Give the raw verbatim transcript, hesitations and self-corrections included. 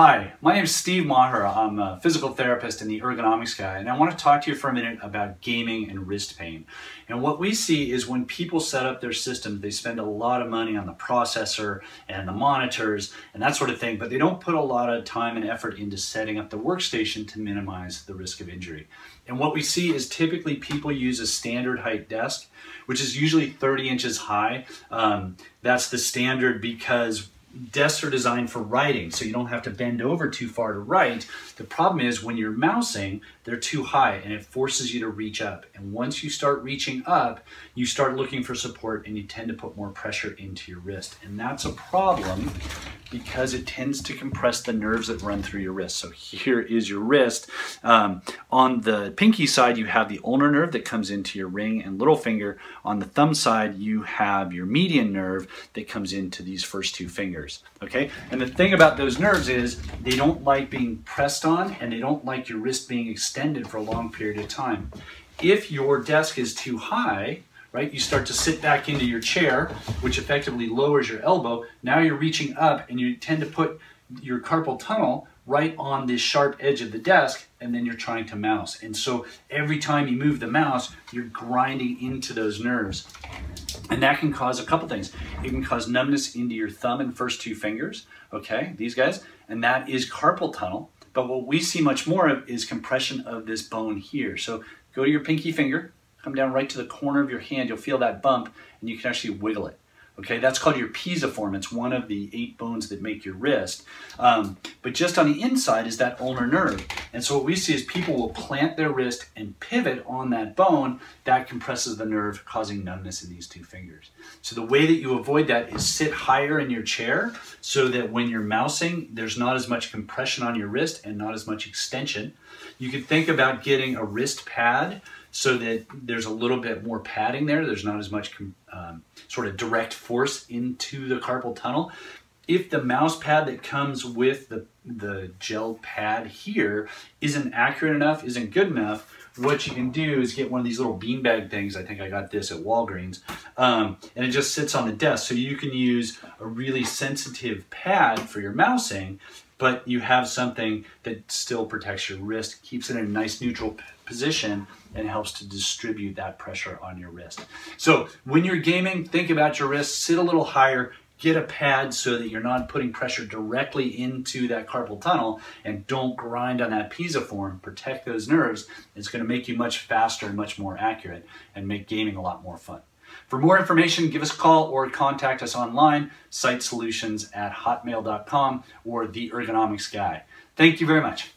Hi, my name is Steve Meagher. I'm a physical therapist and the ergonomics guy, and I want to talk to you for a minute about gaming and wrist pain. And what we see is when people set up their systems, they spend a lot of money on the processor and the monitors and that sort of thing, but they don't put a lot of time and effort into setting up the workstation to minimize the risk of injury. And what we see is typically people use a standard height desk, which is usually thirty inches high. Um, that's the standard because desks are designed for writing, so you don't have to bend over too far to write. The problem is when you're mousing, they're too high and it forces you to reach up. And once you start reaching up, you start looking for support and you tend to put more pressure into your wrist. And that's a problem because it tends to compress the nerves that run through your wrist. So here is your wrist. Um, on the pinky side, you have the ulnar nerve that comes into your ring and little finger. On the thumb side, you have your median nerve that comes into these first two fingers. Okay, and the thing about those nerves is they don't like being pressed on and they don't like your wrist being extended for a long period of time. If your desk is too high, right, you start to sit back into your chair, which effectively lowers your elbow. Now you're reaching up and you tend to put your carpal tunnel right on this sharp edge of the desk, and then you're trying to mouse. And so every time you move the mouse, you're grinding into those nerves. And that can cause a couple things. It can cause numbness into your thumb and first two fingers, okay, these guys, and that is carpal tunnel. But what we see much more of is compression of this bone here. So go to your pinky finger, come down right to the corner of your hand, you'll feel that bump, and you can actually wiggle it. Okay, that's called your pisiform. It's one of the eight bones that make your wrist. Um, but just on the inside is that ulnar nerve. And so what we see is people will plant their wrist and pivot on that bone. That compresses the nerve, causing numbness in these two fingers. So the way that you avoid that is sit higher in your chair so that when you're mousing, there's not as much compression on your wrist and not as much extension. You could think about getting a wrist pad so that there's a little bit more padding there. There's not as much um, sort of direct force into the carpal tunnel. If the mouse pad that comes with the, the gel pad here isn't accurate enough, isn't good enough, what you can do is get one of these little beanbag things. I think I got this at Walgreens. Um, and it just sits on the desk. So you can use a really sensitive pad for your mousing, but you have something that still protects your wrist, keeps it in a nice neutral position, and helps to distribute that pressure on your wrist. So when you're gaming, think about your wrist, sit a little higher, get a pad so that you're not putting pressure directly into that carpal tunnel, and don't grind on that pisiform, protect those nerves. It's gonna make you much faster and much more accurate and make gaming a lot more fun. For more information, give us a call or contact us online, site solutions at hotmail dot com or the ergonomics guy. Thank you very much.